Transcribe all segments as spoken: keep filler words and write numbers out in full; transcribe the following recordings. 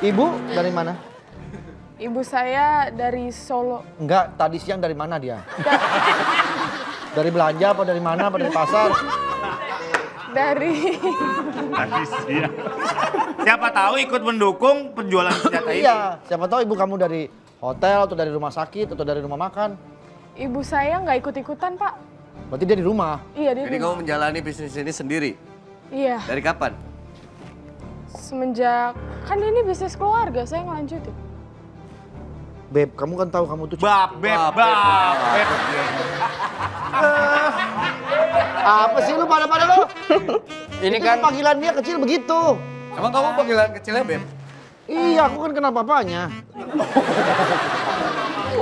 Ibu dari mana? Ibu saya dari Solo. Enggak, tadi siang dari mana dia? Dari belanja apa dari mana, apa dari pasar? Dari... Tadi siang. Siapa tahu ikut mendukung penjualan senjata ini. Iya, siapa tahu ibu kamu dari hotel, atau dari rumah sakit, atau dari rumah makan. Ibu saya nggak ikut-ikutan, Pak. Berarti dia di rumah? Iya, dia. Jadi di... kamu menjalani bisnis ini sendiri? Iya. Dari kapan? Semenjak... Kan ini bisnis keluarga, saya ngelanjutin. Beb, kamu kan tahu kamu tuh... Bab, beb, bab, bab, beb. Uh, apa sih lu pada-pada lu? Ini kan... panggilan dia kecil begitu. Emang kamu panggilan kecilnya, Beb? Iya, aku kan kenal papanya.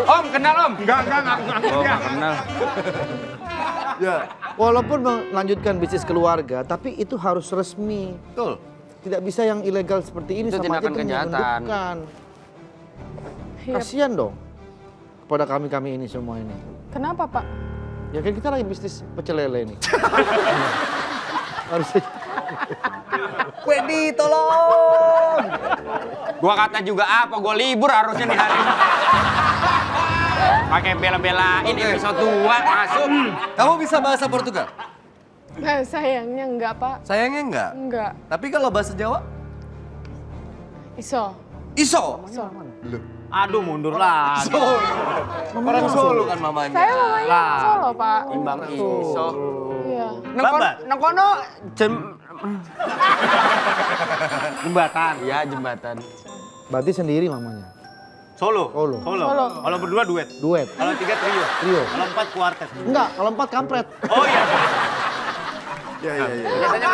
Om, kenal Om? Enggak, enggak, enggak. Oh, enggak kenal. Ya. Walaupun melanjutkan bisnis keluarga, tapi itu harus resmi. Betul. Tidak bisa yang ilegal seperti ini, itu sama aja menyelundupkan. Kasian dong kepada kami-kami ini semua ini. Kenapa, Pak? Ya kan kita lagi bisnis pecel lele ini. Harusnya... Wendy, tolong! Gua kata juga apa, gua libur harusnya nih hari ini. Pakai bela-belain okay. episode dua, masuk. Kamu bisa bahasa Portugal? Nah, sayangnya enggak, Pak. Sayangnya enggak? Enggak. Tapi kalau bahasa Jawa? Iso. Iso? Iso. Aduh, mundur lah. Iso. Orang Solo kan mamanya. Saya mamanya nah. Solo, Pak. Imbang Iso. Iya. Babat? Nengkono jem... Jembatan. Iya, jembatan. Berarti sendiri mamanya? Solo. Solo. Solo. Solo. Kalau berdua duet. Duet. Kalau tiga trio. Trio. Kalau empat kuartet. Enggak, kalau empat kampret. Oh iya. Ya, ya, ya. Biasanya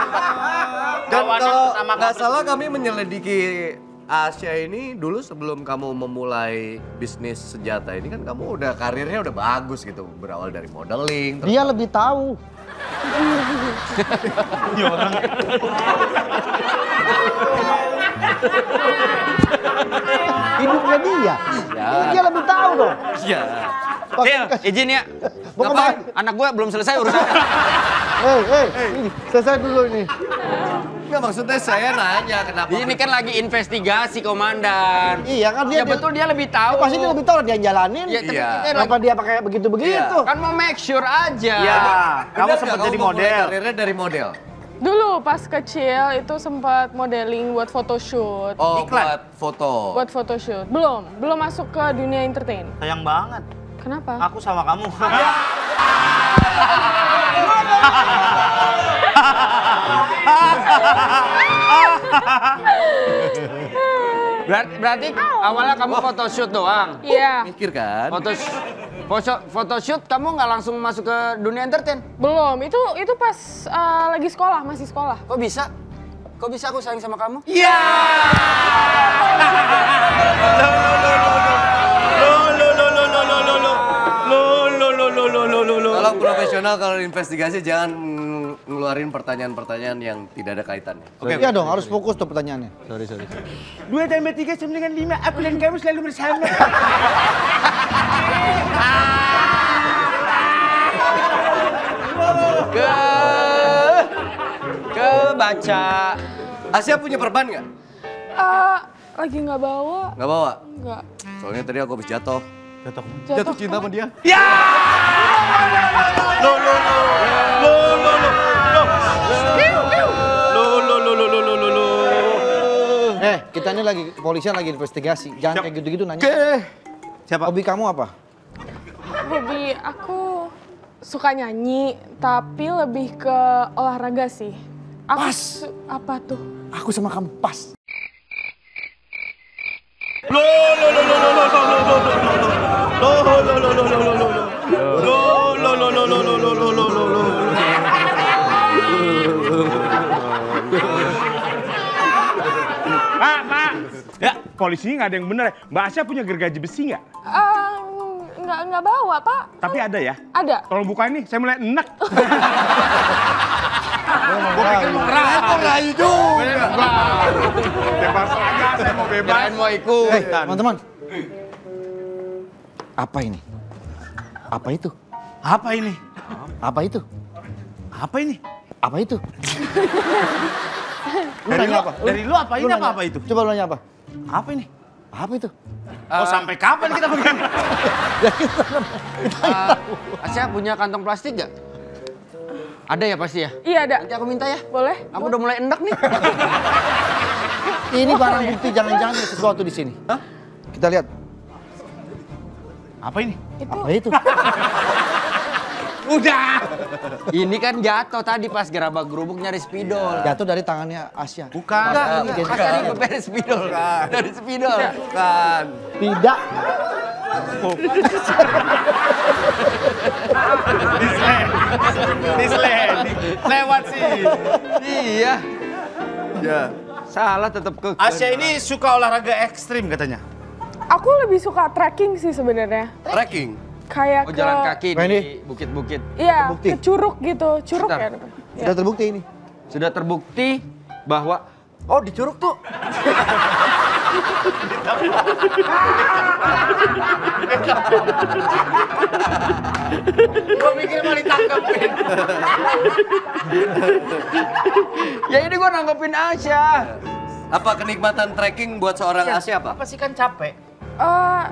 dan kalau nggak salah kami menyelidiki Asha ini dulu sebelum kamu memulai bisnis senjata ini kan kamu udah karirnya udah bagus gitu, berawal dari modeling. Dia lebih tahu. Hidupnya dia, ya. Dia lebih tahu dong. Iya. Dil, izin ya. Ngapain? Anak gue belum selesai urusan. Hei, hei, hey. Selesai dulu ini. Enggak maksudnya saya nanya kenapa. Ini kan lagi investigasi komandan. Iya kan dia. Ya betul dia, dia lebih tahu. Ya, pasti dia lebih tahu dia jalanin. Ya, iya. Kenapa dia pakai begitu-begitu? Iya. Kan mau make sure aja. Iya. Kamu sempat jadi model. Karirnya dari model. Dulu pas kecil itu sempat modeling buat photoshoot. Oh, iklan. Buat foto. Buat photoshoot. Belum, belum masuk ke dunia entertain. Sayang banget. Kenapa? Aku sama kamu. Ya. Berarti, berarti awalnya kamu photoshoot doang? Iya. Mikir kan? Photoshoot kamu nggak langsung masuk ke dunia entertain? Belum, itu itu pas uh, lagi sekolah, masih sekolah. Kok bisa? Kok bisa aku sayang sama kamu? Iya! Kalau profesional, kalau investigasi jangan ngeluarin pertanyaan-pertanyaan yang tidak ada kaitannya. Oke, iya dong, harus fokus tuh pertanyaannya. Sorry, sorry. Dua tambah tiga sama dengan lima, aku dan kamu selalu bersama. Ke... Kebaca. Asya punya perban nggak? Uh, lagi nggak bawa. Nggak bawa? Nggak. Soalnya tadi aku habis jatuh. Jatuh, jatuh, jatuh cinta sama dia. Ya! Lo lo lo lo lo lo lo lo lo lo lo. Eh, kita ini lagi polisian lagi investigasi. Jangan kayak gitu-gitu nanya. Oke. Siapa? Hobi kamu apa? Hobi aku suka nyanyi, tapi lebih ke olahraga sih. Aku pas. Apa tuh? Aku sama kamu pas. Lo lo lo lo lo lo lo. Lo lo lo lo lo lo. Lo lo lo lo lo lo lo lo lo. Pak, Pak. Ya, polisi nggak ada yang bener ya. Mbak Asha punya gergaji besi nggak? Nggak, nggak bawa, Pak. Tapi ada ya? Ada. Tolong bukain nih, saya mulai enak. Gue pikir mau ngerayu. Kok ngerayu juga? Bebas aja, saya mau bebas. Jangan mau ikut. Hei, teman-teman. Apa ini? Apa itu? Apa ini? Apa itu? Apa ini? Apa itu? Dari lu apa? Dari lu apa ini apa apa itu? Coba lu nanya apa? Apa ini? Apa itu? Uh, oh sampai kapan kita begini? uh, Asya punya kantong plastik gak? Ada ya pasti ya? Iya ada. Nanti aku minta ya? Boleh. Aku udah mulai endak nih. Ini barang bukti jangan-jangan ada sesuatu di sini. Hah? Kita lihat. Apa ini? Itu. Apa itu? Udah. Ini kan jatuh tadi pas gerabak gerubuk nyari spidol. Jatuh dari tangannya Asya. Bukan. Asya ini dari spidol. Bukan. Dari spidol. Bukan. Tidak. Oh. Dislending. Lewat sih. Iya. Ya. Salah tetap ke. Asya ini suka olahraga ekstrim katanya. Aku lebih suka trekking sih sebenarnya. Trekking? Kayak oh, ke... jalan kaki di bukit-bukit. Iya, terbukti. Ke curug gitu. Curug ya. Sudah terbukti ini? Sudah terbukti bahwa... Oh, di curug tuh. Gue mikir mau ditangkepin. Ya ini gue nanggepin Asya. Apa kenikmatan trekking buat seorang Asya apa? Apa sih kan capek? Uh,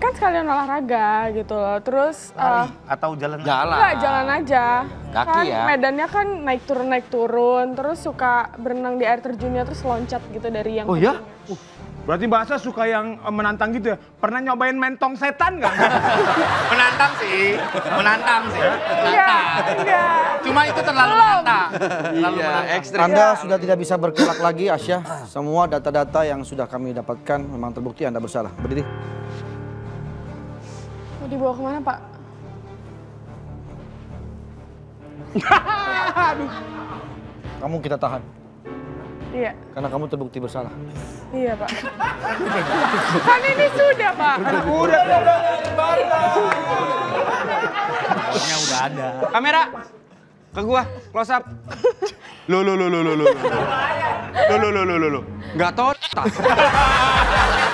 kan sekalian olahraga gitu loh, terus... Uh, atau jalan? Jalan. Enggak, jalan aja. Kaki kan, ya? Medannya kan naik turun-naik turun, terus suka berenang di air terjunnya, terus loncat gitu dari yang... Oh iya? Uh, berarti Mbak Asya suka yang menantang gitu ya? Pernah nyobain mentong setan nggak? Menantang sih, menantang sih. Menantang. Ya, cuma itu terlalu menantang. Terlalu iya, menantang. Anda ya. Sudah tidak bisa berkelak lagi, Asya. Semua data-data yang sudah kami dapatkan memang terbukti Anda bersalah. Berdiri. Dibawa kemana, Pak? Aduh. Kamu kita tahan. Iya. Karena kamu terbukti bersalah. Iya, Pak. Kan ini sudah, Pak. Udah, udah, udah. Ini udah ada. Kamera. Ke gua, close up. Lo, lo, lo, lo, lo, lo. Lo, lo, lo, lo, lo, lo. Nggak total.